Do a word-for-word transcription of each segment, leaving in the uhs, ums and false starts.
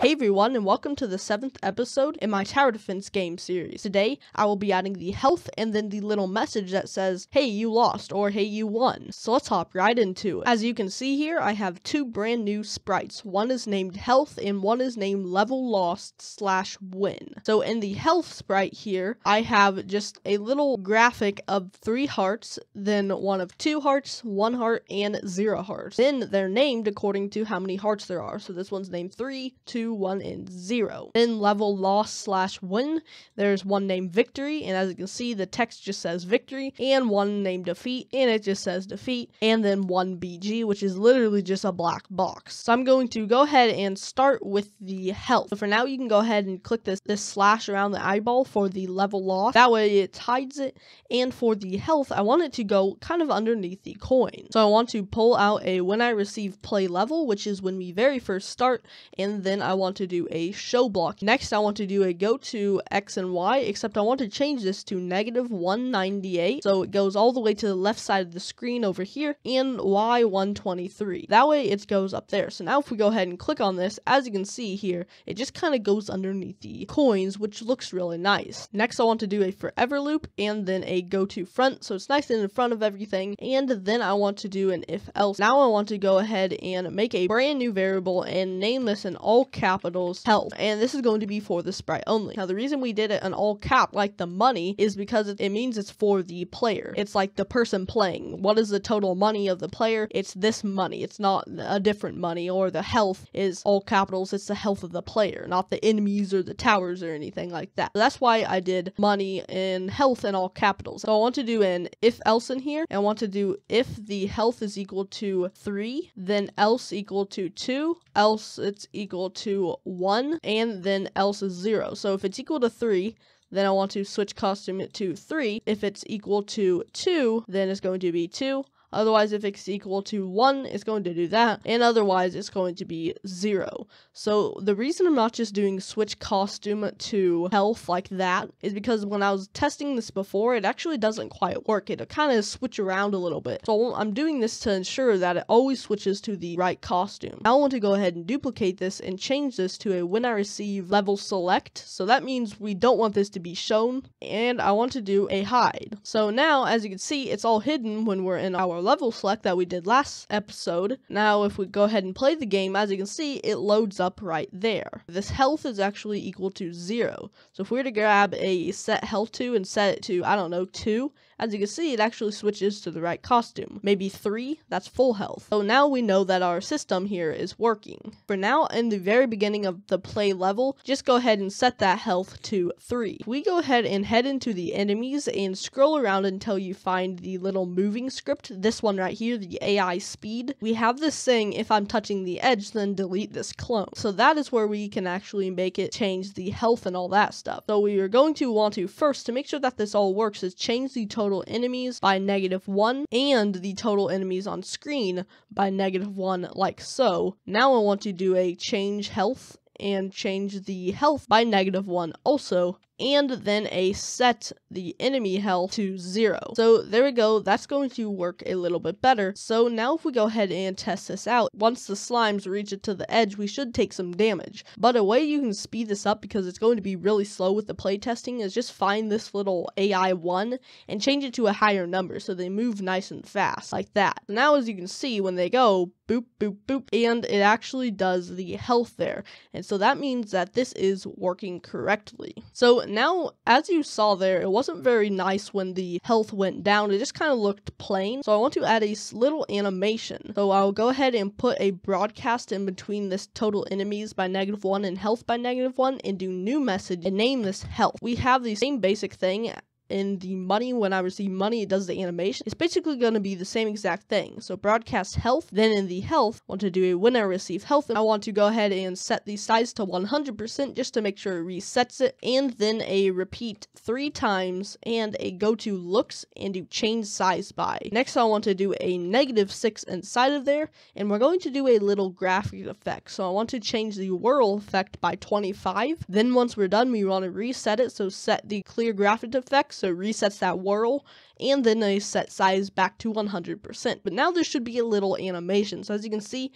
Hey everyone, and welcome to the seventh episode in my tower defense game series. Today, I will be adding the health and then the little message that says, hey, you lost, or hey, you won. So let's hop right into it. As you can see here, I have two brand new sprites. One is named health, and one is named level lost slash win. So in the health sprite here, I have just a little graphic of three hearts, then one of two hearts, one heart, and zero hearts. Then they're named according to how many hearts there are. So this one's named three, two, one and zero. In level loss slash win, there's one named victory, and as you can see, the text just says victory, and one named defeat, and it just says defeat, and then one B G, which is literally just a black box. So I'm going to go ahead and start with the health. So for now, you can go ahead and click this this slash around the eyeball for the level loss. That way it hides it. And for the health, I want it to go kind of underneath the coin. So I want to pull out a when I receive play level, which is when we very first start, and then I want to do a show block. Next, I want to do a go to X and Y, except I want to change this to negative one ninety-eight, so it goes all the way to the left side of the screen over here, and Y one twenty-three. That way it goes up there. So now if we go ahead and click on this, as you can see here, it just kind of goes underneath the coins, which looks really nice. Next, I want to do a forever loop, and then a go to front, so it's nice and in front of everything, and then I want to do an if else. Now I want to go ahead and make a brand new variable, and name this in all caps capitals health, and this is going to be for the sprite only. Now the reason we did it in all cap like the money is because it means it's for the player. It's like the person playing. What is the total money of the player? It's this money. It's not a different money, or the health is all capitals. It's the health of the player, not the enemies or the towers or anything like that. So that's why I did money and health in all capitals. So I want to do an if else in here, and I want to do if the health is equal to three, then else equal to two, else it's equal to one, and then else is zero. So if it's equal to three, then I want to switch costume it to three. If it's equal to two, then it's going to be two. Otherwise, if it's equal to one, it's going to do that, and otherwise it's going to be zero. So the reason I'm not just doing switch costume to health like that is because when I was testing this before, it actually doesn't quite work. It'll kind of switch around a little bit. So I'm doing this to ensure that it always switches to the right costume. Now I want to go ahead and duplicate this and change this to a when I receive level select. So that means we don't want this to be shown, and I want to do a hide. So now, as you can see, it's all hidden when we're in our level select that we did last episode. Now if we go ahead and play the game, as you can see, it loads up right there. This health is actually equal to zero. So if we were to grab a set health to and set it to, I don't know, two, as you can see, it actually switches to the right costume. Maybe three, that's full health. So now we know that our system here is working. For now, in the very beginning of the play level, just go ahead and set that health to three. We go ahead and head into the enemies and scroll around until you find the little moving script. This one right here, the A I speed. We have this saying, if I'm touching the edge, then delete this clone. So that is where we can actually make it change the health and all that stuff. So we are going to want to first, to make sure that this all works, is change the total total enemies by negative one, and the total enemies on screen by negative one, like so. Now I want to do a change health, and change the health by negative one also, and then a set the enemy health to zero. So there we go, that's going to work a little bit better. So now if we go ahead and test this out, once the slimes reach it to the edge, we should take some damage. But a way you can speed this up, because it's going to be really slow with the playtesting, is just find this little A I one and change it to a higher number so they move nice and fast, like that. Now as you can see, when they go, boop, boop, boop, and it actually does the health there. And so that means that this is working correctly. So now, as you saw there, it wasn't very nice when the health went down. It just kind of looked plain. So I want to add a little animation. So I'll go ahead and put a broadcast in between this total enemies by negative one and health by negative one, and do new message and name this health. We have the same basic thing in the money. When I receive money, it does the animation. It's basically going to be the same exact thing. So broadcast health, then in the health, I want to do a when I receive health, and I want to go ahead and set the size to one hundred percent just to make sure it resets it, and then a repeat three times, and a go to looks, and do change size by. Next, I want to do a negative six inside of there, and we're going to do a little graphic effect. So I want to change the whirl effect by twenty-five. Then once we're done, we want to reset it. So set the clear graphic effects, so it resets that whirl, and then I set size back to one hundred percent. But now there should be a little animation. So as you can see,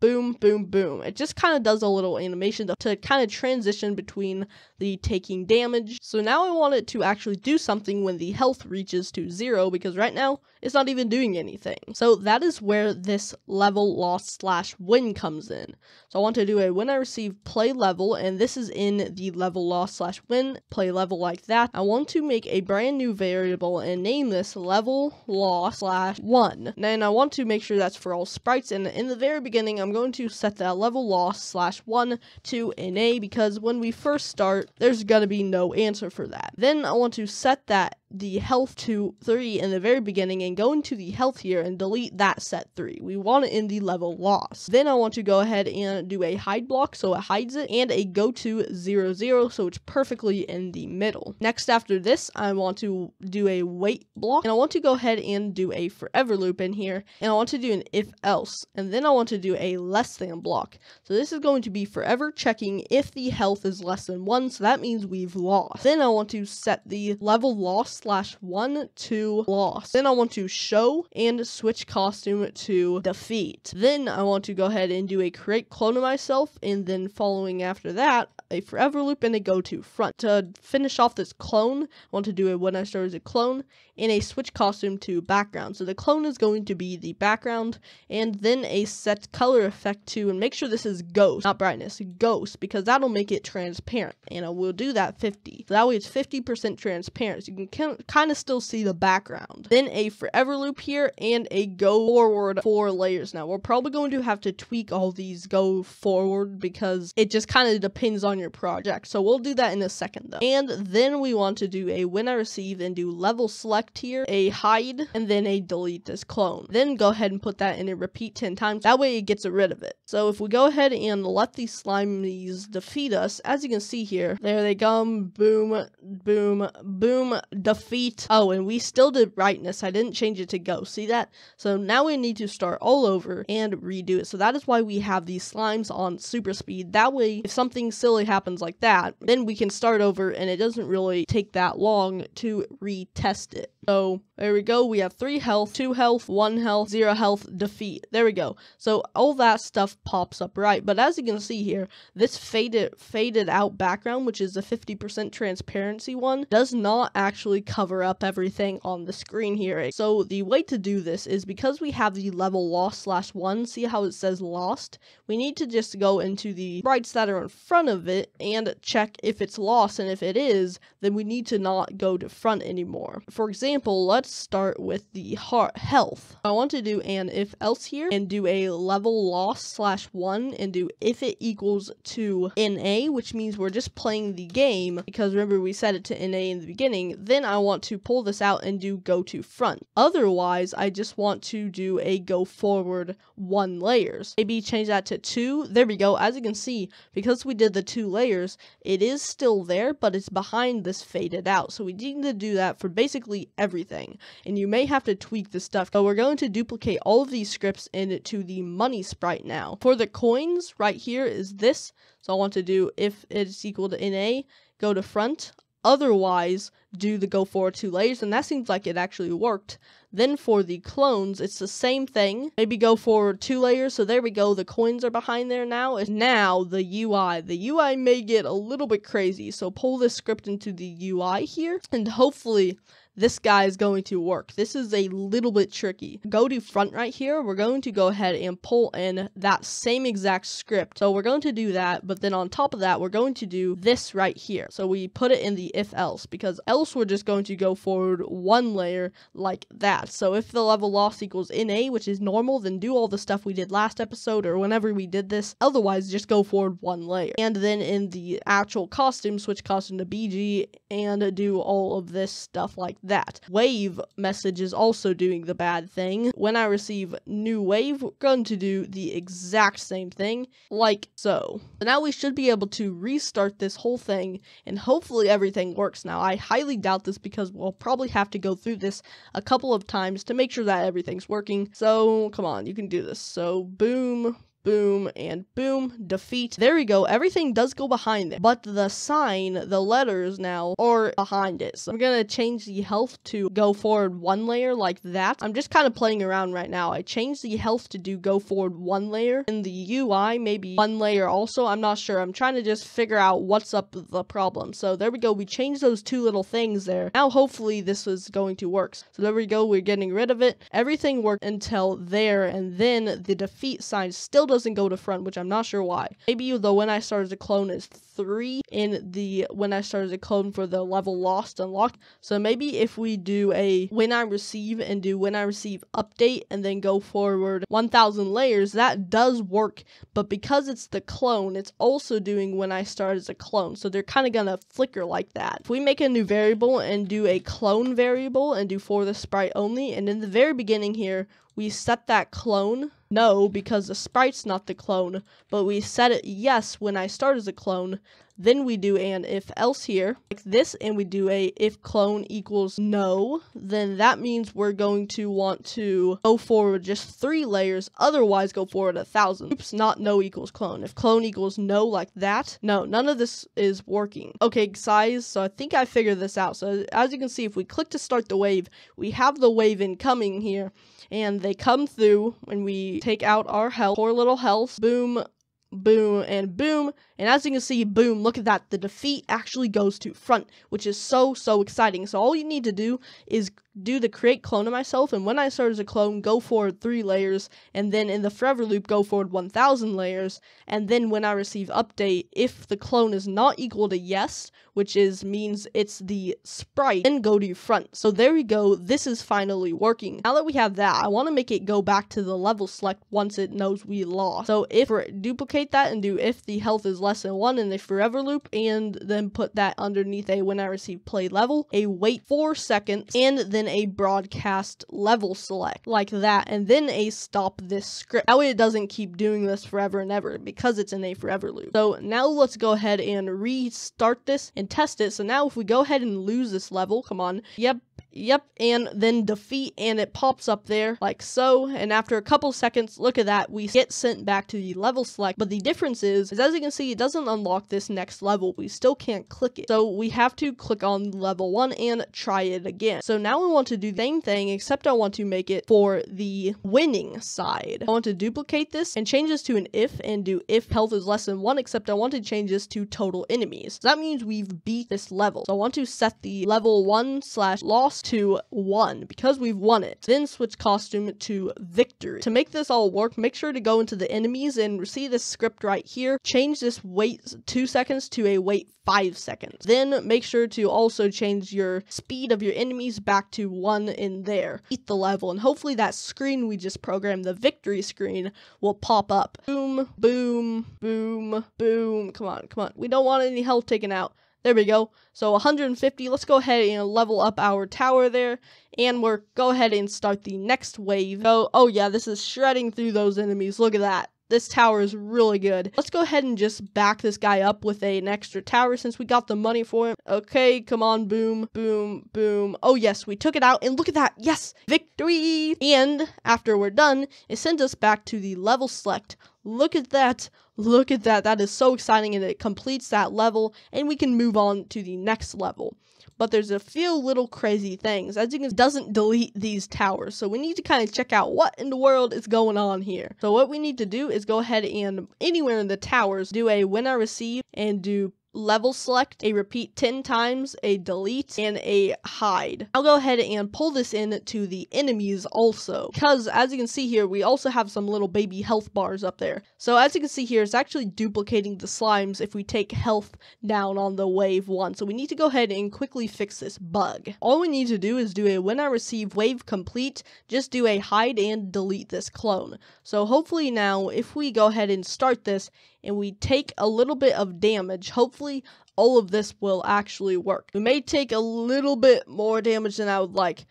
boom, boom, boom. It just kind of does a little animation to, to kind of transition between the taking damage. So now I want it to actually do something when the health reaches to zero, because right now it's not even doing anything. So that is where this level loss slash win comes in. So I want to do a when I receive play level, and this is in the level loss slash win play level like that. I want to make a brand new variable and name this level loss slash one. And I want to make sure that's for all sprites, and in the very beginning I'm going to set that level loss slash one to an A, because when we first start, there's gonna be no answer for that. Then I want to set that the health to three in the very beginning and go into the health here and delete that set three. We want it in the level loss. Then I want to go ahead and do a hide block so it hides it, and a go to zero zero so it's perfectly in the middle. Next, after this, I want to do a wait block, and I want to go ahead and do a forever loop in here, and I want to do an if else, and then I want to do a less than block. So this is going to be forever checking if the health is less than one, so that means we've lost. Then I want to set the level loss slash one to loss. Then I want to show and switch costume to defeat. Then I want to go ahead and do a create clone of myself, and then following after that, a forever loop and a go to front. To finish off this clone, I want to do a when I start as a clone and a switch costume to background. So the clone is going to be the background, and then a set color effect to, and make sure this is ghost, not brightness, ghost, because that'll make it transparent. And I will do that fifty. So that way it's fifty percent transparent. So you can count kind of still see the background. Then a forever loop here and a go forward four layers. Now we're probably going to have to tweak all these go forward because it just kind of depends on your project, so we'll do that in a second though. And then we want to do a when I receive and do level select here, a hide, and then a delete this clone. Then go ahead and put that in a repeat ten times, that way it gets rid of it. So if we go ahead and let these slimies defeat us, as you can see here, there they come, boom, boom, boom, defeat feet. Oh, and we still did brightness. I didn't change it to go. See that? So now we need to start all over and redo it. So that is why we have these slimes on super speed. That way, if something silly happens like that, then we can start over and it doesn't really take that long to retest it. So there we go. We have three health, two health, one health, zero health, defeat. There we go. So all that stuff pops up right. But as you can see here, this faded faded out background, which is the fifty percent transparency one, does not actually cover up everything on the screen here. So the way to do this is, because we have the level lost slash one, see how it says lost? We need to just go into the sprites that are in front of it and check if it's lost, and if it is, then we need to not go to front anymore. For example, let's start with the heart health. I want to do an if else here and do a level loss slash one and do if it equals to N A, which means we're just playing the game, because remember we set it to N A in the beginning. Then I want to pull this out and do go to front. Otherwise, I just want to do a go forward one layers. Maybe change that to two. There we go. As you can see, because we did the two layers, it is still there, but it's behind this faded out. So we need to do that for basically everything. everything and you may have to tweak the stuff, but we're going to duplicate all of these scripts into the money sprite. Now for the coins, right here is this, so I want to do if it's equal to N A, go to front, otherwise do the go forward two layers, and that seems like it actually worked. Then for the clones, it's the same thing. Maybe go forward two layers. So there we go. The coins are behind there now. And now the U I. The U I may get a little bit crazy. So pull this script into the U I here, and hopefully this guy is going to work. This is a little bit tricky. Go to front right here. We're going to go ahead and pull in that same exact script. So we're going to do that. But then on top of that, we're going to do this right here. So we put it in the if else, because else we're just going to go forward one layer like that. So if the level loss equals N A, which is normal, then do all the stuff we did last episode or whenever we did this. Otherwise, just go forward one layer. And then in the actual costume, switch costume to B G and do all of this stuff like that. Wave message is also doing the bad thing. When I receive new wave, we're going to do the exact same thing, like so. So now we should be able to restart this whole thing, and hopefully everything works now. I highly doubt this, because we'll probably have to go through this a couple of times times to make sure that everything's working. So come on, you can do this. So boom, boom, and boom, defeat. There we go, everything does go behind there, but the sign, the letters now, are behind it. So I'm gonna change the health to go forward one layer like that. I'm just kind of playing around right now. I changed the health to do go forward one layer, and the U I maybe one layer also, I'm not sure. I'm trying to just figure out what's up with the problem. So there we go, we changed those two little things there. Now hopefully this is going to work. So there we go, we're getting rid of it. Everything worked until there, and then the defeat sign still doesn't go to front, which I'm not sure why. Maybe the when I started to clone is three in the when I started to clone for the level lost unlocked. So maybe if we do a when I receive and do when I receive update and then go forward one thousand layers, that does work. But because it's the clone, it's also doing when I start as a clone. So they're kind of gonna flicker like that. If we make a new variable and do a clone variable and do for the sprite only, and in the very beginning here, we set that clone no, because the sprite's not the clone, but we set it yes when I start as a clone. Then we do an if else here, like this, and we do a if clone equals no, then that means we're going to want to go forward just three layers, otherwise go forward a thousand. Oops, not no equals clone. If clone equals no like that, no, none of this is working. Okay, guys, so I think I figured this out. So as you can see, if we click to start the wave, we have the wave incoming here, and they come through, and we take out our health, poor little health, boom, boom, and boom, and as you can see, boom, look at that, the defeat actually goes to front, which is so, so exciting. So all you need to do is do the create clone of myself, and when I start as a clone, go forward three layers, and then in the forever loop, go forward one thousand layers, and then when I receive update, if the clone is not equal to yes, which is means it's the sprite, then go to your front. So there we go, this is finally working. Now that we have that, I want to make it go back to the level select once it knows we lost. So if we duplicate that and do if the health is less than one in the forever loop, and then put that underneath a when I receive play level, a wait four seconds, and then a broadcast level select like that, and then a stop this script. That way it doesn't keep doing this forever and ever because it's in a forever loop. So now let's go ahead and restart this and test it. So now if we go ahead and lose this level, come on, yep, yep, and then defeat, and it pops up there like so, and after a couple seconds, look at that, we get sent back to the level select. But the difference is, is as you can see, it doesn't unlock this next level. We still can't click it, so we have to click on level one and try it again. So now we want to do the same thing, except I want to make it for the winning side. I want to duplicate this and change this to an if and do if health is less than one, except I want to change this to total enemies. So that means we've beat this level. So I want to set the level one slash loss to one because we've won it. Then switch costume to victory. To make this all work, make sure to go into the enemies and see this script right here. Change this wait two seconds to a wait five seconds. Then make sure to also change your speed of your enemies back to one in there. Beat the level, and hopefully that screen we just programmed, the victory screen, will pop up. Boom, boom, boom, boom. Come on, come on. We don't want any health taken out. There we go. So one hundred fifty, let's go ahead and level up our tower there, and we're go ahead and start the next wave. Oh, oh yeah, this is shredding through those enemies. Look at that. This tower is really good. Let's go ahead and just back this guy up with a, an extra tower since we got the money for him. Okay, come on, boom, boom, boom. Oh yes, we took it out, and look at that, yes, victory! And after we're done, it sends us back to the level select. Look at that. Look at that, that is so exciting, and it completes that level, and we can move on to the next level. But there's a few little crazy things. As you can see, it doesn't delete these towers, so we need to kind of check out what in the world is going on here. So what we need to do is go ahead and anywhere in the towers, do a when I receive and do level select, a repeat ten times, a delete, and a hide. I'll go ahead and pull this in to the enemies also, because as you can see here, we also have some little baby health bars up there. So as you can see here, it's actually duplicating the slimes if we take health down on the wave one. So we need to go ahead and quickly fix this bug. All we need to do is do a when I receive wave complete, just do a hide and delete this clone. So hopefully now, if we go ahead and start this, and we take a little bit of damage, hopefully all of this will actually work. We may take a little bit more damage than I would like.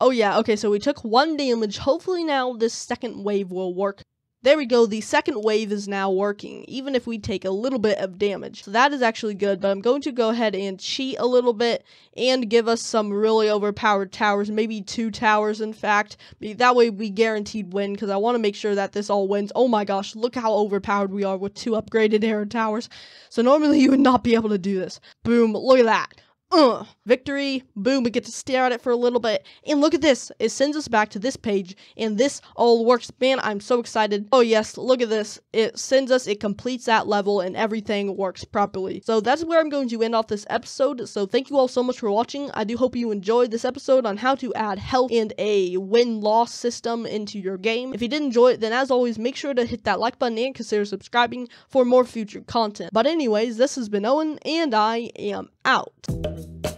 Oh yeah, okay, so we took one damage. Hopefully now this second wave will work. There we go, the second wave is now working, even if we take a little bit of damage. So that is actually good, but I'm going to go ahead and cheat a little bit and give us some really overpowered towers, maybe two towers in fact. That way we guaranteed win, because I want to make sure that this all wins. Oh my gosh, look how overpowered we are with two upgraded air towers. So normally you would not be able to do this. Boom, look at that. Uh, victory, boom, we get to stare at it for a little bit, and look at this, it sends us back to this page, and this all works, man, I'm so excited. Oh yes, look at this, it sends us, it completes that level, and everything works properly. So that's where I'm going to end off this episode, so thank you all so much for watching. I do hope you enjoyed this episode on how to add health and a win-loss system into your game. If you did enjoy it, then as always, make sure to hit that like button and consider subscribing for more future content. But anyways, this has been Owen, and I am out. Thank you.